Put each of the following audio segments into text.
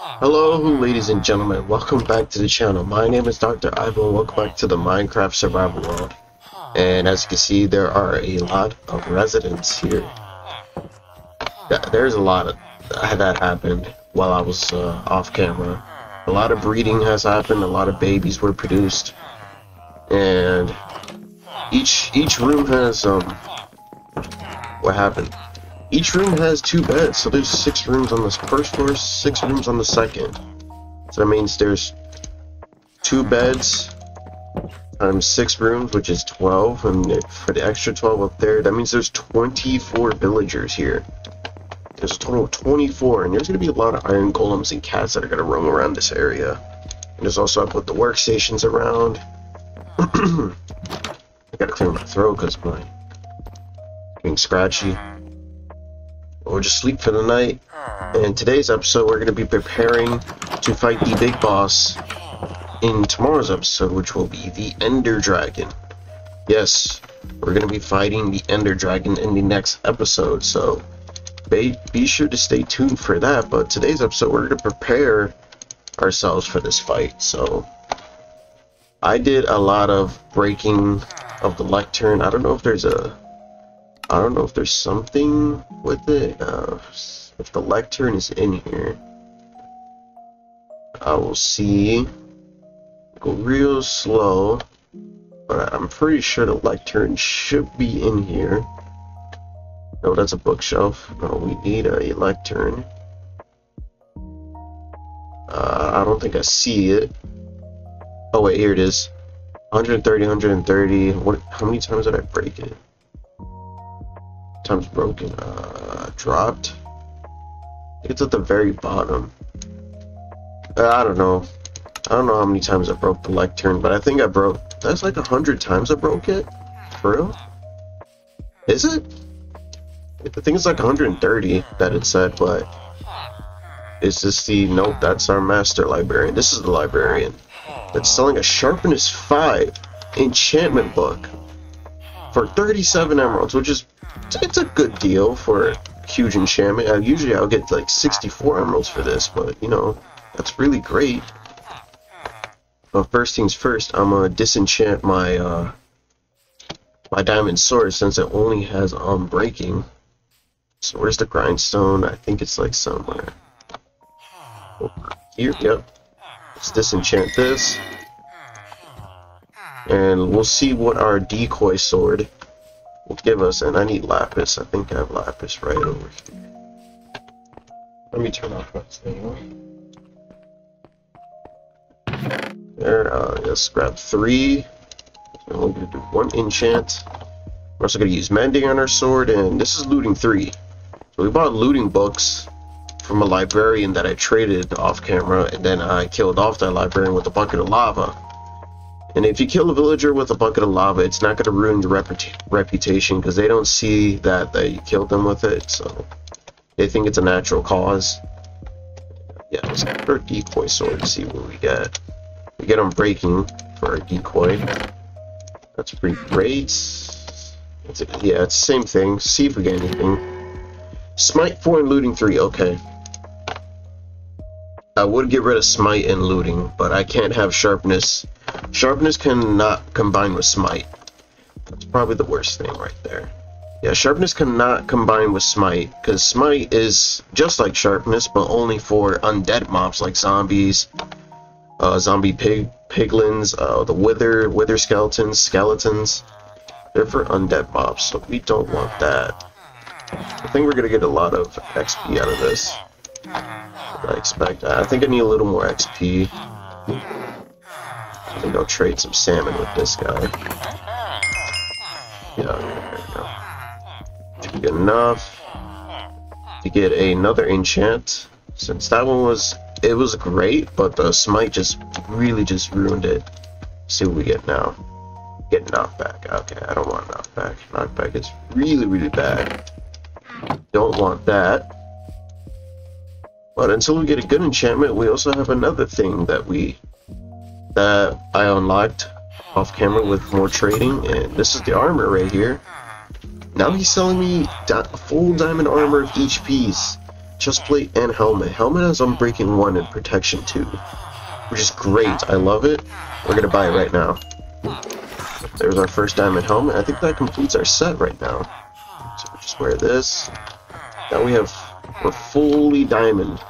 Hello ladies and gentlemen, welcome back to the channel. My name is Dr. Ivo and welcome back to the Minecraft Survival World. And as you can see, there are a lot of residents here. There's a lot of that happened while I was off camera. A lot of breeding has happened, a lot of babies were produced. And each room has what happened? Each room has 2 beds, so there's 6 rooms on this first floor, 6 rooms on the second. So that means there's 2 beds times 6 rooms, which is 12, and for the extra 12 up there, that means there's 24 villagers here. There's a total of 24, and there's going to be a lot of iron golems and cats that are going to roam around this area. And there's also, I put the workstations around. I gotta clear my throat because my getting scratchy. We'll just sleep for the night. And in today's episode, we're going to be preparing to fight the big boss in tomorrow's episode, which will be the Ender Dragon. Yes, we're going to be fighting the Ender Dragon in the next episode, so be sure to stay tuned for that. But today's episode, we're going to prepare ourselves for this fight. So I did a lot of breaking of the lectern. I don't know if there's something with it. If the lectern is in here, I will see. Go real slow, but I'm pretty sure the lectern should be in here. No, that's a bookshelf. No, we need a lectern. I don't think I see it. Oh wait, here it is. 130, 130. What? How many times did I break it? Times broken, dropped. It's at the very bottom. I don't know how many times I broke the lectern, but I think I broke, that's like 100 times I broke it. For real? Is it? I think it's like 130 that it said, but it's just the, nope, that's our master librarian. This is the librarian that's selling a sharpness 5 enchantment book for 37 emeralds, which is, it's a good deal for a huge enchantment. Usually I'll get like 64 emeralds for this, but you know, that's really great. But first things first, I'm gonna disenchant my my diamond sword since it only has breaking. So where's the grindstone? I think it's like somewhere over here. Yep. Let's disenchant this, and we'll see what our decoy sword will give us. And I need lapis. I think I have lapis right over here. Let me turn off that thing. There, let's grab 3. And we're gonna do 1 enchant. We're also gonna use mending on our sword, and this is looting 3. So we bought looting books from a librarian that I traded off camera, and then I killed off that librarian with a bucket of lava. And if you kill a villager with a bucket of lava, it's not going to ruin your reputation, because they don't see that you killed them with it, so they think it's a natural cause. Yeah, let's get our decoy sword to see what we get. We get on breaking for our decoy. That's pretty great. It's yeah, it's the same thing. See if we get anything. Smite 4 and looting 3, okay. I would get rid of smite and looting, but I can't have sharpness. Sharpness cannot combine with smite. That's probably the worst thing right there. Yeah, sharpness cannot combine with smite, because smite is just like sharpness, but only for undead mobs like zombies, zombie piglins, the wither skeletons, They're for undead mobs, so we don't want that. I think we're gonna get a lot of XP out of this. I expect that. I think I need a little more XP. I think I'll trade some salmon with this guy. Yeah, there we go. Good enough to get another enchant. Since that one was great, but the smite just really ruined it. Let's see what we get now. Get knockback. Okay, I don't want knockback. Knockback is really bad. Don't want that. But until we get a good enchantment, we also have another thing that I unlocked off camera with more trading, and this is the armor right here. Now he's selling me full diamond armor of each piece, which chest plate, and helmet. Helmet has unbreaking 1 and protection 2, which is great. I love it. We're gonna buy it right now. There's our first diamond helmet. I think that completes our set right now. So we'll just wear this. Now we're fully diamond.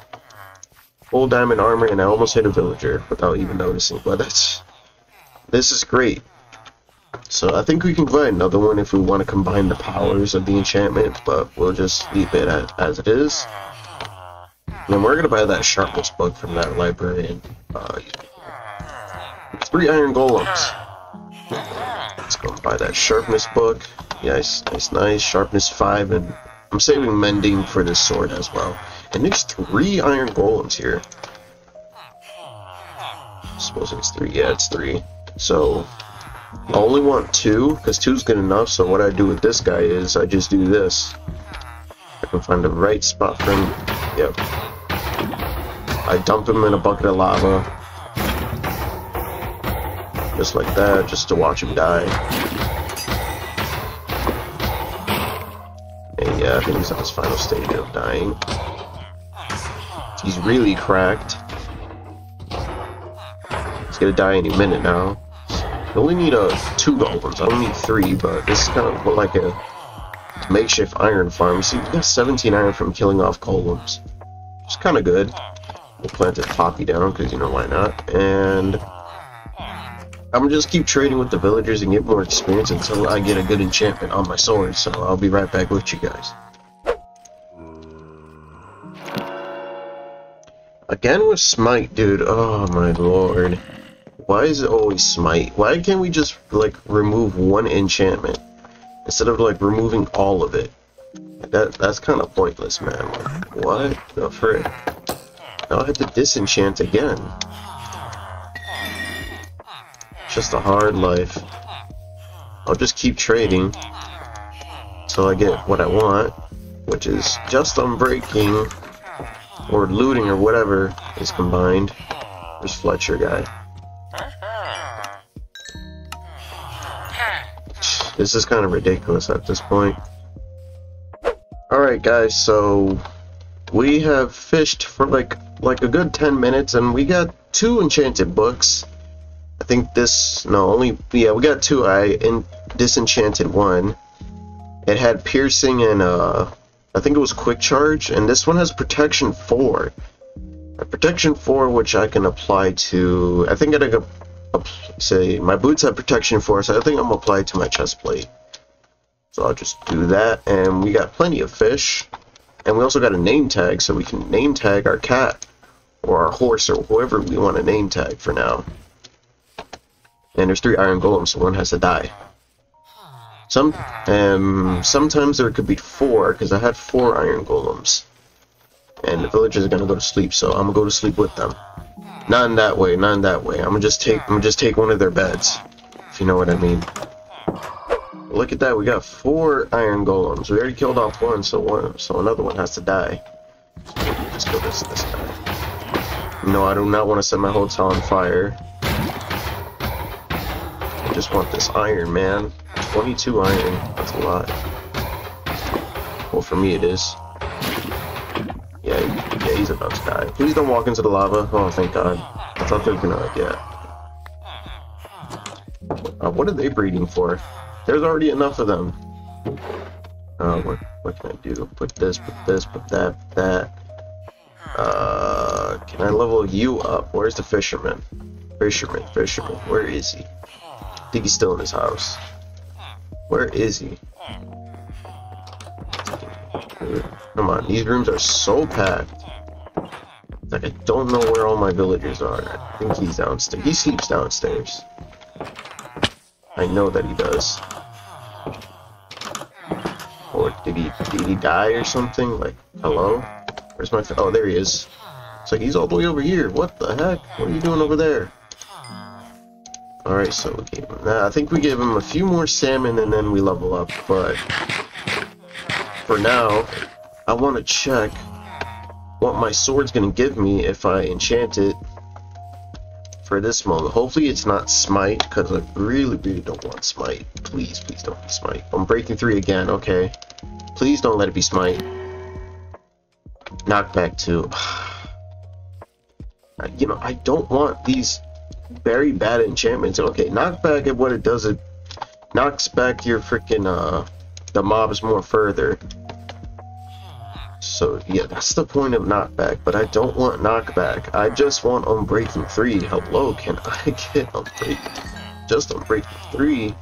Full diamond armor, and I almost hit a villager without even noticing, but this is great. So I think we can find another one if we want to combine the powers of the enchantment, but we'll just leave it as it is. And then we're going to buy that sharpness book from that library, and 3 iron golems. Let's go buy that sharpness book. Yes, nice. Sharpness 5, and I'm saving mending for this sword as well. And there's 3 iron golems here. I suppose it's 3. Yeah, it's 3. So I only want 2, because 2's good enough. So what I do with this guy is I just do this. I can find the right spot for him. Yep. I dump him in a bucket of lava. Just like that, just to watch him die. And yeah, I think he's on his final stage of dying. He's really cracked. He's gonna die any minute now. I only need 2 golems. I only need 3, but this is kind of like a makeshift iron farm. See, we got 17 iron from killing off golems. It's kind of good. We'll plant a poppy down, because you know why not. And I'm gonna just keep trading with the villagers and get more experience until I get a good enchantment on my sword. So I'll be right back with you guys. Again with Smite, dude. Oh my lord. Why is it always Smite? Why can't we just, like, remove one enchantment instead of, like, removing all of it? That's kind of pointless, man. Like, what the frick? Now I have to disenchant again. Just a hard life. I'll just keep trading till I get what I want, which is just unbreaking. Or looting or whatever is combined. There's Fletcher guy. This is kind of ridiculous at this point. Alright guys, so we have fished for like a good 10 minutes and we got 2 enchanted books. I think this, no, only, yeah, we got 2. I disenchanted 1. It had piercing and I think it was quick charge, and this one has protection 4. Protection 4, which I can apply to, I think I can say my boots have protection 4, so I think I'm gonna apply it to my chest plate. So I'll just do that, and we got plenty of fish, and we also got a name tag, so we can name tag our cat or our horse or whoever we want to name tag for now. And there's 3 iron golems, so one has to die. Sometimes there could be 4, because I had 4 iron golems. And the villagers are gonna go to sleep, so I'm gonna go to sleep with them. Not in that way, not in that way. I'm gonna just take one of their beds, if you know what I mean. Look at that, we got 4 iron golems. We already killed off one, so another one has to die. Let's kill this guy. No, I do not want to set my hotel on fire. I just want this iron, man. 22 iron, that's a lot. Well, for me it is. Yeah, he's about to die. Please don't walk into the lava. Oh, thank God. I thought they were gonna, like, yeah. What are they breeding for? There's already enough of them. What can I do? Put this, put that. Can I level you up? Where's the fisherman? Fisherman, where is he? I think he's still in his house. Where is he? Come on, these rooms are so packed. Like, I don't know where all my villagers are. I think he's downstairs. He sleeps downstairs. I know that he does. Or did he die or something? Like, hello? Where's my... Oh, there he is. It's like, he's all the way over here. What the heck? What are you doing over there? Alright, so we gave him that. I think we gave him a few more salmon and then we level up, but for now, I want to check what my sword's going to give me if I enchant it for this moment. Hopefully it's not Smite, because I really, really don't want Smite. Please, please don't be Smite. I'm breaking 3 again, okay. Please don't let it be Smite. knockback too. You know, I don't want these very bad enchantments. Okay, knockback, and what it does, it knocks back your freaking the mobs more further. So yeah, that's the point of knockback, but I don't want knockback. I just want Unbreaking 3. Hello, can I get Unbreaking? Just Unbreaking 3,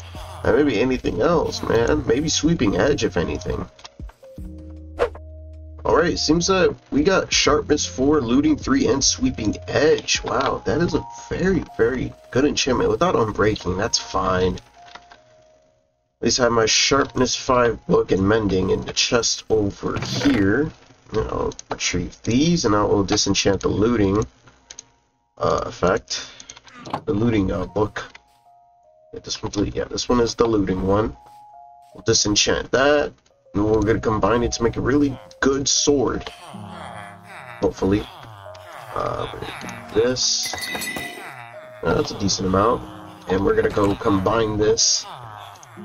and maybe anything else, man. Maybe Sweeping Edge, if anything. Alright, seems that we got Sharpness 4, Looting 3, and Sweeping Edge. Wow, that is a very, very good enchantment. Without Unbreaking, that's fine. At least I have my Sharpness 5 book and Mending in the chest over here. I'll retrieve these, and I will disenchant the Looting effect. The Looting book. Get this complete. Yeah, this one is the Looting one. We'll disenchant that. We're going to combine it to make a really good sword, hopefully. This, that's a decent amount, and we're going to go combine this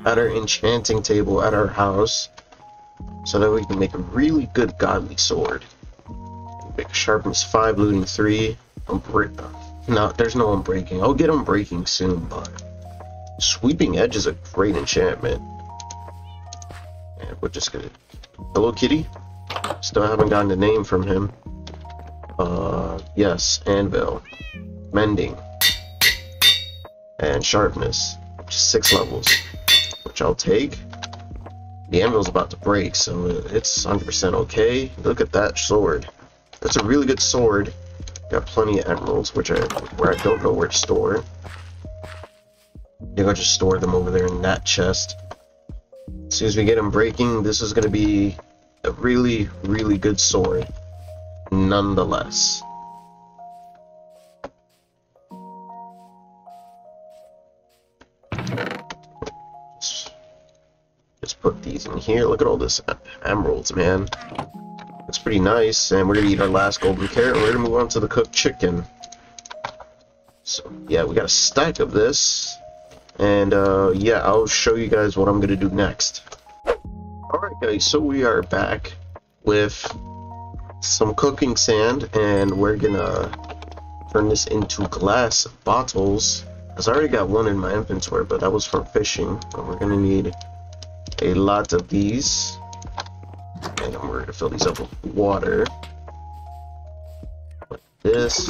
at our enchanting table at our house so that we can make a really good godly sword. Make Sharpness 5, Looting 3. No, there's no Unbreaking. I'll get Unbreaking soon, but Sweeping Edge is a great enchantment. We're just gonna... Hello, kitty. Still haven't gotten a name from him. Yes, Anvil. Mending. And Sharpness. Which is 6 levels. Which I'll take. The anvil's about to break, so it's 100% okay. Look at that sword. That's a really good sword. Got plenty of emeralds, where I don't know where to store. I think I'll just store them over there in that chest. As soon as we get him breaking, this is going to be a really, really good sword, nonetheless. Just put these in here. Look at all this emeralds, man. Looks pretty nice, and we're going to eat our last golden carrot, and we're going to move on to the cooked chicken. So, yeah, we got a stack of this. And yeah, I'll show you guys what I'm gonna do next. Alright guys, so we are back with some cooking sand, and we're gonna turn this into glass bottles, because I already got one in my inventory, but that was from fishing. But we're gonna need a lot of these, and then we're gonna fill these up with water like this.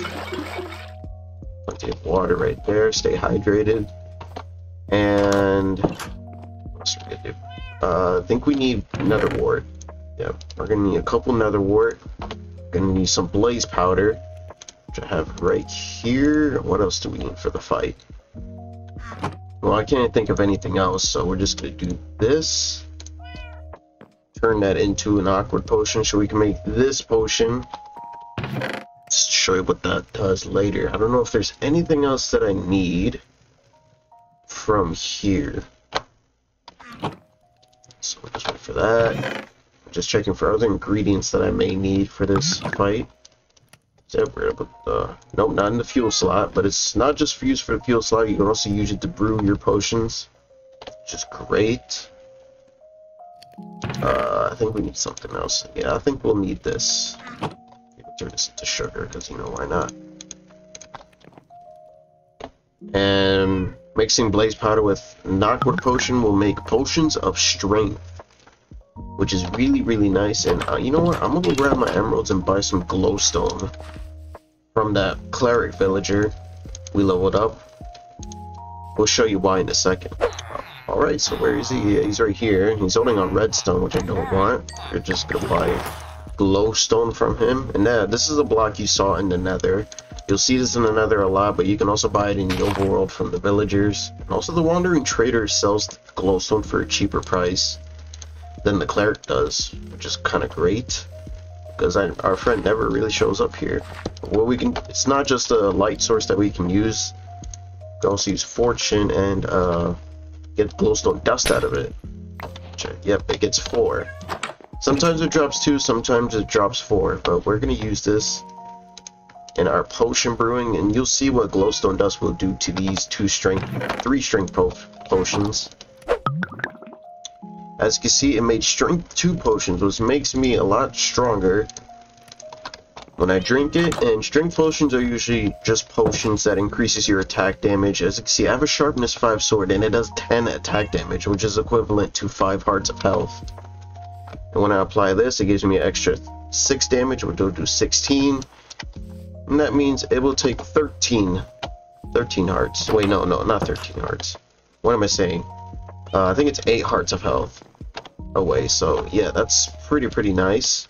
Plenty of water right there. Stay hydrated. And what's we gonna do? I think we need nether wart. Yeah, we're gonna need a couple nether wart. Gonna need some blaze powder, which I have right here. What else do we need for the fight? Well, I can't think of anything else, so we're just gonna do this. Turn that into an awkward potion, so we can make this potion. Let's show you what that does later. I don't know if there's anything else that I need from here, so we'll just wait for that. I'm just checking for other ingredients that I may need for this fight. So we're gonna put the... nope, not in the fuel slot, but it's not just for use for the fuel slot. You can also use it to brew your potions, which is great. I think we need something else. Yeah, I think we'll need this. Turn this into sugar, because you know, why not. And mixing blaze powder with knockwood potion will make potions of strength, which is really, really nice. And you know what? I'm gonna grab my emeralds and buy some glowstone from that cleric villager we leveled up. We'll show you why in a second. All right, so where is he? He's right here. He's holding on redstone, which I don't want. We're just gonna buy glowstone from him. And this is a block you saw in the nether. You'll see this in the nether a lot, but you can also buy it in the overworld from the villagers. And also, the wandering trader sells glowstone for a cheaper price than the cleric does, which is kind of great, because our friend never really shows up here. But what we can... it's not just a light source that we can use. We can also use fortune and get glowstone dust out of it. Yep, it gets 4. Sometimes it drops 2, sometimes it drops 4, but we're going to use this in our potion brewing, and you'll see what glowstone dust will do to these 3 strength potions. As you can see, it made strength 2 potions, which makes me a lot stronger When I drink it, and strength potions are usually just potions that increases your attack damage. As you can see, I have a sharpness 5 sword, and it does 10 attack damage, which is equivalent to 5 hearts of health. And when I apply this, it gives me an extra 6 damage, which will do 16. And that means it will take 13 hearts. Wait, no, not 13 hearts. What am I saying? I think it's 8 hearts of health away, so yeah, that's pretty nice.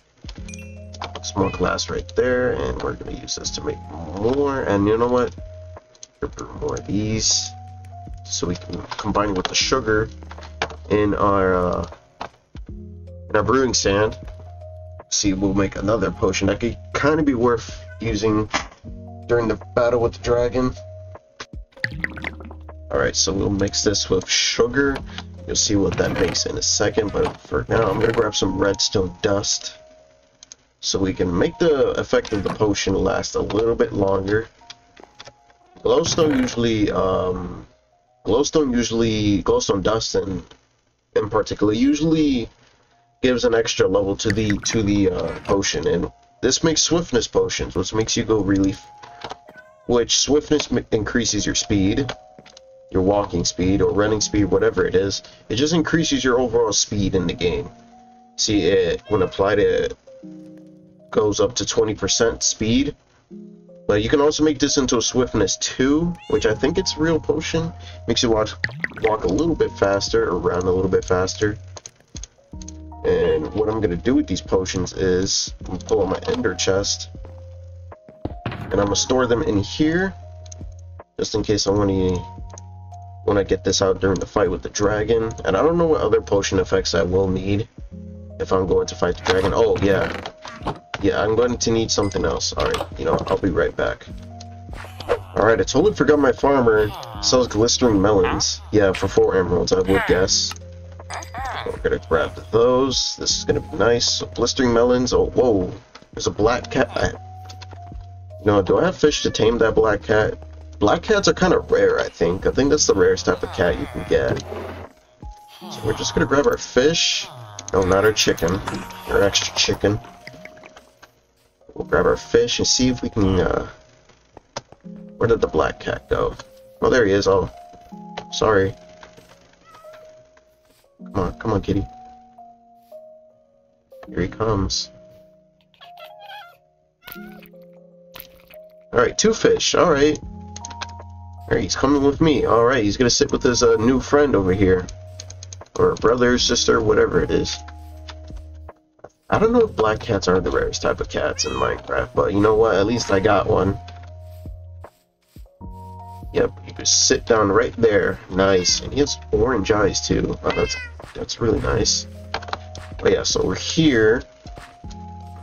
Some more glass right there, and we're gonna use this to make more. And you know what? More of these, so we can combine it with the sugar in our brewing stand. See, we'll make another potion that could kind of be worth using during the battle with the dragon. All right, so we'll mix this with sugar. You'll see what that makes in a second, but for now, I'm gonna grab some redstone dust, so we can make the effect of the potion last a little bit longer. Glowstone dust in particular usually gives an extra level to the potion, and this makes swiftness potions, which makes you go really, which swiftness increases your speed, your walking speed or running speed, whatever it is. It just increases your overall speed in the game. See it when applied to goes up to 20% speed, but you can also make this into a swiftness 2, which I think it's real potion. Makes you walk a little bit faster, or run a little bit faster. And what I'm gonna do with these potions is I'm gonna pull out my ender chest, and I'm gonna store them in here just in case I wanna get this out during the fight with the dragon. And I don't know what other potion effects I will need if I'm going to fight the dragon. Oh yeah. Yeah, I'm going to need something else. Alright, you know, I'll be right back. Alright, I totally forgot my farmer sells glistering melons. Yeah, for 4 emeralds, I would guess. So we're gonna grab those. This is gonna be nice. So, glistering melons. Oh, whoa. There's a black cat. No, do I have fish to tame that black cat? Black cats are kind of rare, I think. I think that's the rarest type of cat you can get. So we're just gonna grab our fish. No, not our chicken. Our extra chicken. We'll grab our fish and see if we can, where did the black cat go? Oh, there he is. Oh, sorry. Come on, kitty. Here he comes. Alright, 2 fish. Alright. Alright, he's coming with me. Alright, he's gonna sit with his, new friend over here. Or brother, sister, whatever it is. I don't know if black cats are the rarest type of cats in Minecraft, but you know what? At least I got one. Yep, you can sit down right there. Nice. And he has orange eyes too. Wow, that's really nice. But yeah, so we're here.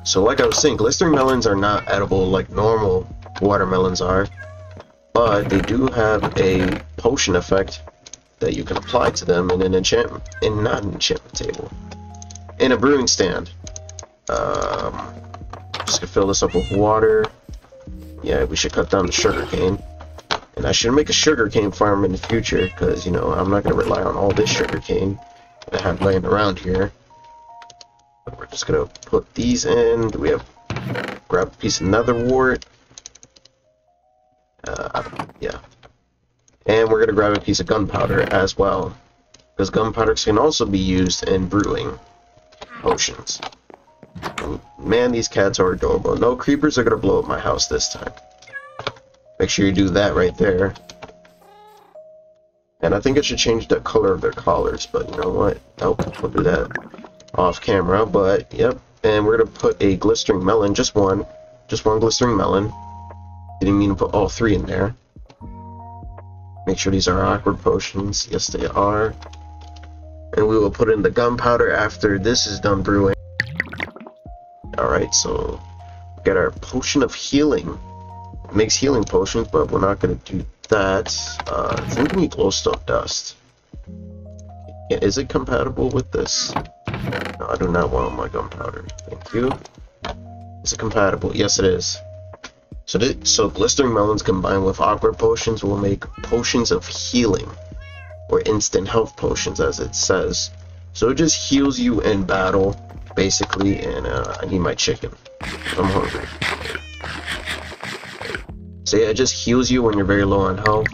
So like I was saying, glistering melons are not edible like normal watermelons are, but they do have a potion effect that you can apply to them in an enchantment, in not an enchantment table, in a brewing stand. Just gonna fill this up with water. Yeah, we should cut down the sugar cane, and I should make a sugar cane farm in the future, because you know I'm not gonna rely on all this sugar cane that I have laying around here. But we're just gonna put these in. We have grab a piece of netherwort. Yeah, and we're gonna grab a piece of gunpowder as well, because gunpowder can also be used in brewing potions. Man, these cats are adorable. No creepers are gonna blow up my house this time. Make sure you do that right there. And I think I should change the color of their collars, but you know what? Nope, we'll do that off camera, but yep. And we're gonna put a glistering melon, just one glistering melon. Didn't mean to put all 3 in there. Make sure these are awkward potions. Yes, they are. And we will put in the gunpowder after this is done brewing. Alright, so we got our potion of healing. It makes healing potions, but we're not going to do that. I think we need glowstone dust. Yeah, is it compatible with this? No, I do not want my gunpowder. Thank you. Is it compatible? Yes, it is. So glistering melons combined with awkward potions will make potions of healing, or instant health potions as it says. So it just heals you in battle, basically, and I need my chicken. I'm hungry. So yeah, it just heals you when you're very low on health.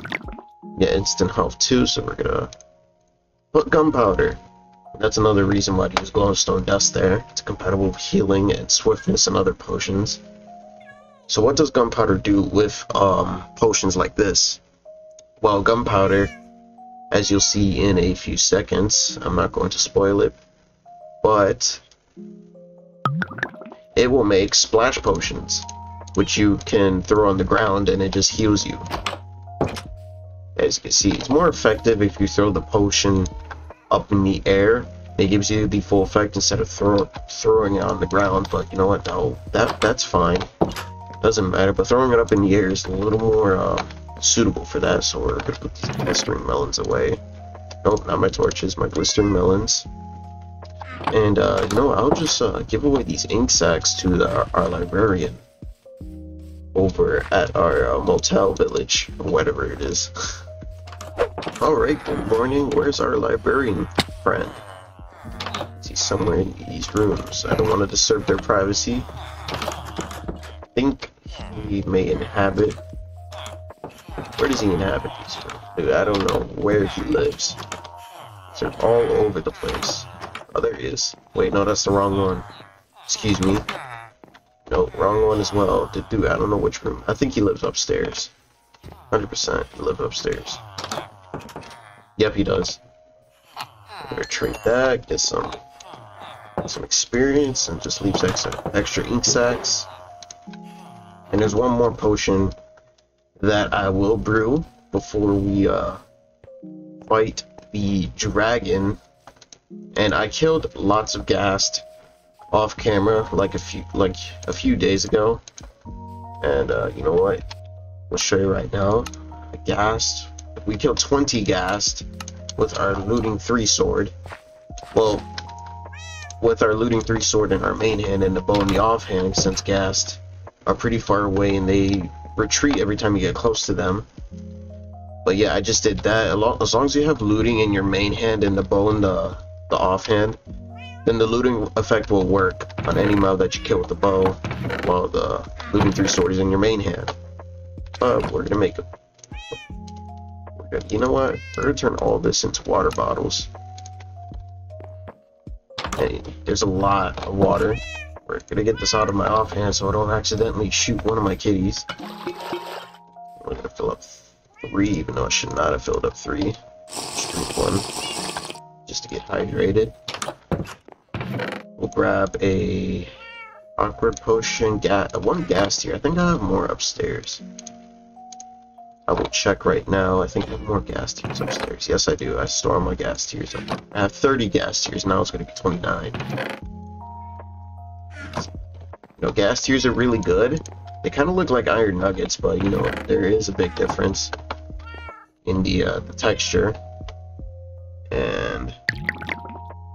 Yeah, instant health too, so we're gonna put gunpowder. That's another reason why to use glowstone dust there. It's compatible with healing and swiftness and other potions. So what does gunpowder do with potions like this? Well, gunpowder, as you'll see in a few seconds, I'm not going to spoil it, but it will make splash potions, which you can throw on the ground and it just heals you. As you can see, it's more effective if you throw the potion up in the air. It gives you the full effect instead of throwing it on the ground, but you know what, no, that's fine. Doesn't matter, but throwing it up in the air is a little more suitable for that, so we're gonna put these glistering melons away. Nope, not my torches, my glistering melons. And you know what, I'll just give away these ink sacks to our librarian over at our motel village, or whatever it is. Alright, good morning. Where's our librarian friend? He's somewhere in these rooms. I don't want to disturb their privacy. I think he may inhabit... Where does he inhabit these rooms? Dude, I don't know where he lives. They're all over the place. Oh, there he is. Wait, no, that's the wrong one. Excuse me. No, wrong one as well. Dude, I don't know which room. I think he lives upstairs. 100% he lives upstairs. Yep, he does. We're gonna trade that, get some experience, and just leaves extra ink sacks. And there's one more potion that I will brew before we fight the dragon. And I killed lots of ghast off camera, like a few days ago. And you know what? We'll show you right now. A ghast. We killed 20 ghast with our looting 3 sword. Well, with our looting 3 sword in our main hand and the bow in the offhand, since ghast are pretty far away and they retreat every time you get close to them. But yeah, I just did that. As long as you have looting in your main hand and the bow in the offhand, then the looting effect will work on any mob that you kill with the bow while the looting 3 sword is in your main hand. But we're gonna make a... You know what? We're gonna turn all this into water bottles. Hey, there's a lot of water. We're gonna get this out of my offhand so I don't accidentally shoot one of my kitties. We're gonna fill up 3, even though I should not have filled up 3. Just drink 1, just to get hydrated. We'll grab a awkward potion, one gas here. I think I have more upstairs. I will check right now. I think I have more gas tiers upstairs. Yes, I do. I store my gas tiers up. I have 30 gas tiers. Now it's going to be 29. You know, gas tiers are really good. They kind of look like iron nuggets, but, you know, there is a big difference in the texture. And,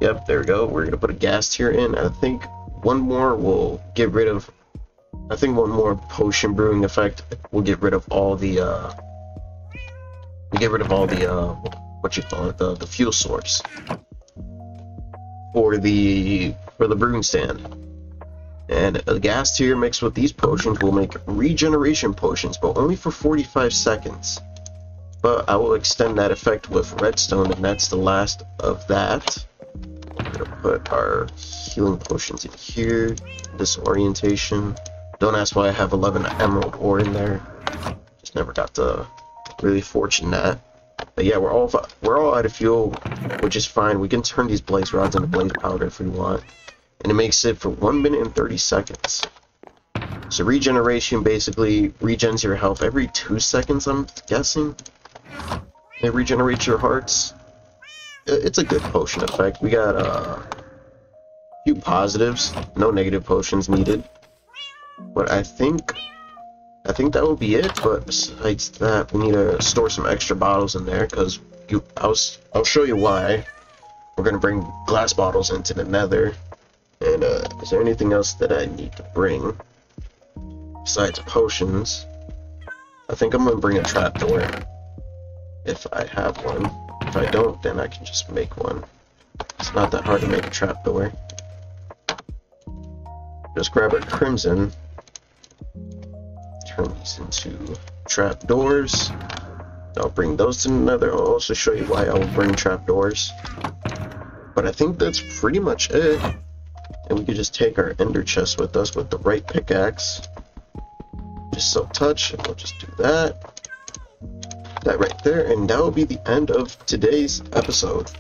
yep, there we go. We're going to put a gas tier in. I think one more will get rid of... I think one more potion brewing effect will get rid of all the the fuel source for the brewing stand. And a gas tier mixed with these potions will make regeneration potions, but only for 45 seconds. But I will extend that effect with redstone, and that's the last of that. We're gonna put our healing potions in here. Disorientation. Don't ask why I have 11 emerald ore in there. Just never got to really fortune that. But yeah, we're all out of fuel, which is fine. We can turn these blaze rods into blaze powder if we want, and it makes it for 1 minute and 30 seconds. So regeneration basically regens your health every 2 seconds. I'm guessing it regenerates your hearts. It's a good potion effect. We got a few positives, no negative potions needed. But I think that will be it. But besides that, we need to store some extra bottles in there, because I'll show you why. We're gonna bring glass bottles into the Nether. And is there anything else that I need to bring besides potions? I think I'm gonna bring a trapdoor if I have one. If I don't, then I can just make one. It's not that hard to make a trapdoor. Just grab a crimson. Turn these into trapdoors. I'll bring those to another. I'll also show you why I will bring trapdoors. But I think that's pretty much it. And we could just take our ender chest with us with the right pickaxe. Just self-touch, and we'll just do that. That right there, and that will be the end of today's episode.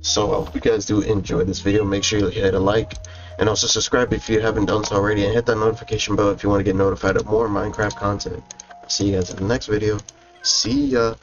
So I hope you guys do enjoy this video. Make sure you hit a like, and also subscribe if you haven't done so already, and hit that notification bell if you want to get notified of more Minecraft content. See you guys in the next video. See ya!